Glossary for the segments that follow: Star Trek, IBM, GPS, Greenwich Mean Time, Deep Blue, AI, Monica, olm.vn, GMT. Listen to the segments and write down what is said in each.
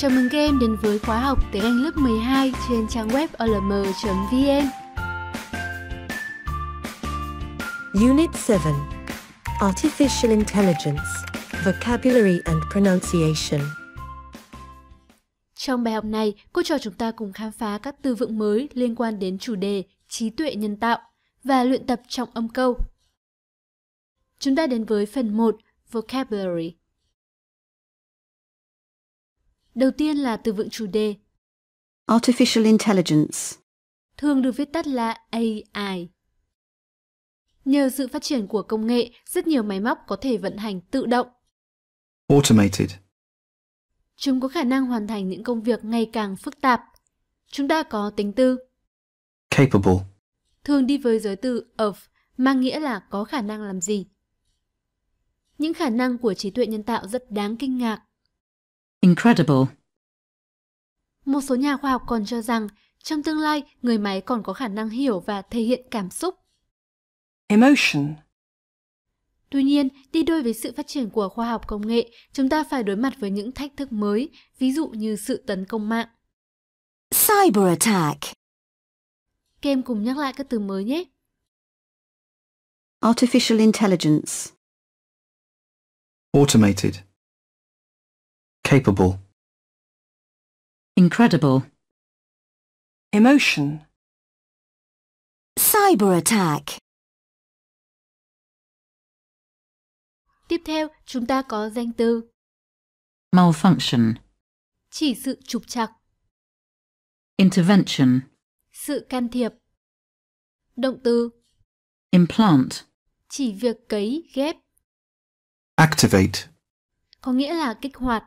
Chào mừng các em đến với khóa học tiếng Anh lớp 12 trên trang web olm.vn. Unit 7. Artificial Intelligence, Vocabulary and Pronunciation. Trong bài học này, cô trò chúng ta cùng khám phá các từ vựng mới liên quan đến chủ đề trí tuệ nhân tạo và luyện tập trọng âm câu. Chúng ta đến với phần 1, Vocabulary. Đầu tiên là từ vựng chủ đề Artificial Intelligence, thường được viết tắt là AI. Nhờ sự phát triển của công nghệ, rất nhiều máy móc có thể vận hành tự động, Automated. Chúng có khả năng hoàn thành những công việc ngày càng phức tạp. Chúng ta có tính từ Capable, thường đi với giới từ of, mang nghĩa là có khả năng làm gì. Những khả năng của trí tuệ nhân tạo rất đáng kinh ngạc, Incredible. Một số nhà khoa học còn cho rằng trong tương lai người máy còn có khả năng hiểu và thể hiện cảm xúc, Emotion. Tuy nhiên, đi đôi với sự phát triển của khoa học công nghệ, chúng ta phải đối mặt với những thách thức mới, ví dụ như sự tấn công mạng, Cyber attack. Các em cùng nhắc lại các từ mới nhé. Artificial Intelligence, Automated, Capable, Incredible, Emotion, Cyber attack. Tiếp theo, chúng ta có danh từ Malfunction, chỉ sự trục trặc, Intervention, sự can thiệp. Động từ Implant, chỉ việc cấy ghép, Activate, có nghĩa là kích hoạt,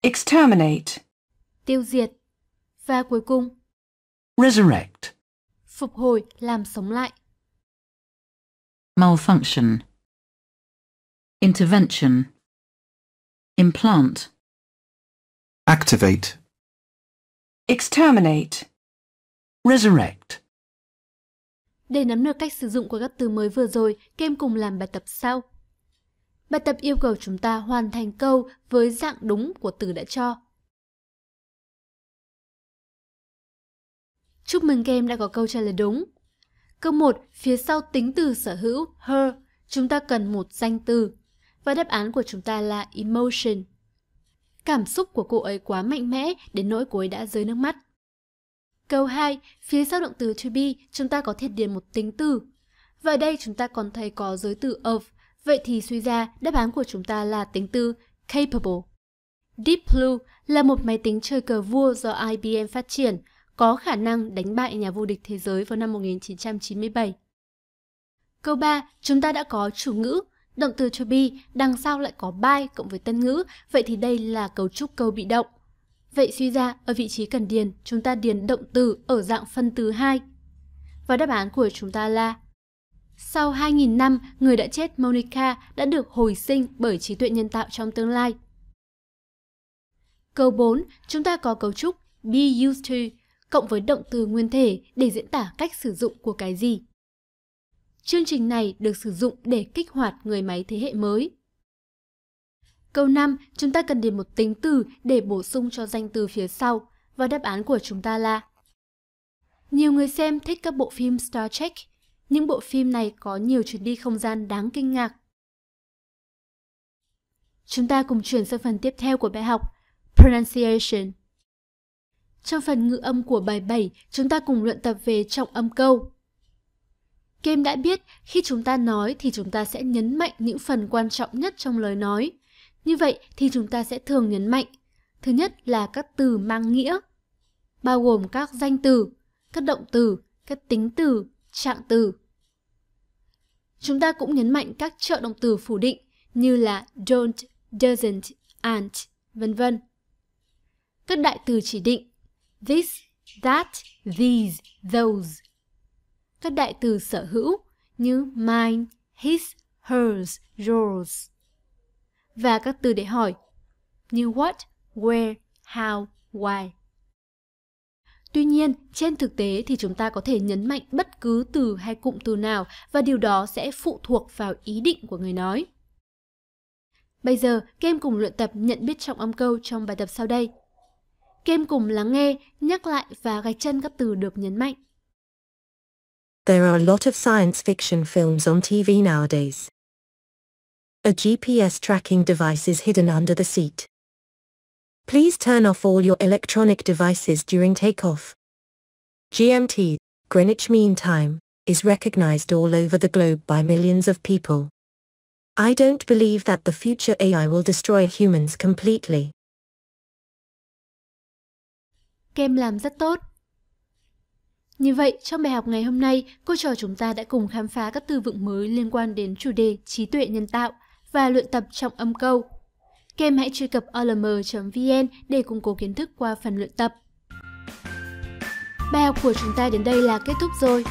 Exterminate, tiêu diệt. Và cuối cùng Resurrect, phục hồi, làm sống lại. Malfunction, Intervention, Implant, Activate, Exterminate, Resurrect. Để nắm được cách sử dụng của các từ mới vừa rồi, các em cùng làm bài tập sau. Bài tập yêu cầu chúng ta hoàn thành câu với dạng đúng của từ đã cho. Chúc mừng các em đã có câu trả lời đúng. Câu 1, phía sau tính từ sở hữu her, chúng ta cần một danh từ. Và đáp án của chúng ta là Emotion. Cảm xúc của cô ấy quá mạnh mẽ đến nỗi cô ấy đã rơi nước mắt. Câu 2, phía sau động từ to be, chúng ta có thể điền một tính từ. Và ở đây chúng ta còn thấy có giới từ of. Vậy thì suy ra đáp án của chúng ta là tính từ Capable. Deep Blue là một máy tính chơi cờ vua do IBM phát triển, có khả năng đánh bại nhà vô địch thế giới vào năm 1997. Câu 3, chúng ta đã có chủ ngữ, động từ to be, đằng sau lại có by cộng với tân ngữ, vậy thì đây là cấu trúc câu bị động. Vậy suy ra, ở vị trí cần điền, chúng ta điền động từ ở dạng phân từ 2. Và đáp án của chúng ta là sau 2.000 năm, người đã chết Monica đã được hồi sinh bởi trí tuệ nhân tạo trong tương lai. Câu 4, chúng ta có cấu trúc be used to cộng với động từ nguyên thể để diễn tả cách sử dụng của cái gì. Chương trình này được sử dụng để kích hoạt người máy thế hệ mới. Câu 5, chúng ta cần điền một tính từ để bổ sung cho danh từ phía sau và đáp án của chúng ta là nhiều người xem thích các bộ phim Star Trek. Những bộ phim này có nhiều chuyến đi không gian đáng kinh ngạc. Chúng ta cùng chuyển sang phần tiếp theo của bài học, Pronunciation. Trong phần ngữ âm của bài 7, chúng ta cùng luyện tập về trọng âm câu. Các em đã biết, khi chúng ta nói thì chúng ta sẽ nhấn mạnh những phần quan trọng nhất trong lời nói. Như vậy thì chúng ta sẽ thường nhấn mạnh. Thứ nhất là các từ mang nghĩa, bao gồm các danh từ, các động từ, các tính từ, trạng từ. Chúng ta cũng nhấn mạnh các trợ động từ phủ định như là don't, doesn't, aren't, vân vân. Các đại từ chỉ định this, that, these, those. Các đại từ sở hữu như mine, his, hers, yours. Và các từ để hỏi như what, where, how, why. Tuy nhiên, trên thực tế thì chúng ta có thể nhấn mạnh bất cứ từ hay cụm từ nào và điều đó sẽ phụ thuộc vào ý định của người nói. Bây giờ, các em cùng luyện tập nhận biết trọng âm câu trong bài tập sau đây. Các em cùng lắng nghe, nhắc lại và gạch chân các từ được nhấn mạnh. There are a lot of science fiction films on TV nowadays. A GPS tracking device is hidden under the seat. Please turn off all your electronic devices during takeoff. GMT, Greenwich Mean Time, is recognized all over the globe by millions of people. I don't believe that the future AI will destroy humans completely. Các em làm rất tốt. Như vậy, trong bài học ngày hôm nay, cô trò chúng ta đã cùng khám phá các từ vựng mới liên quan đến chủ đề trí tuệ nhân tạo và luyện tập trọng âm câu. Các em hãy truy cập olm.vn để củng cố kiến thức qua phần luyện tập. Bài học của chúng ta đến đây là kết thúc rồi.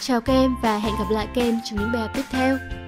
Chào các em và hẹn gặp lại các em trong những bài học tiếp theo.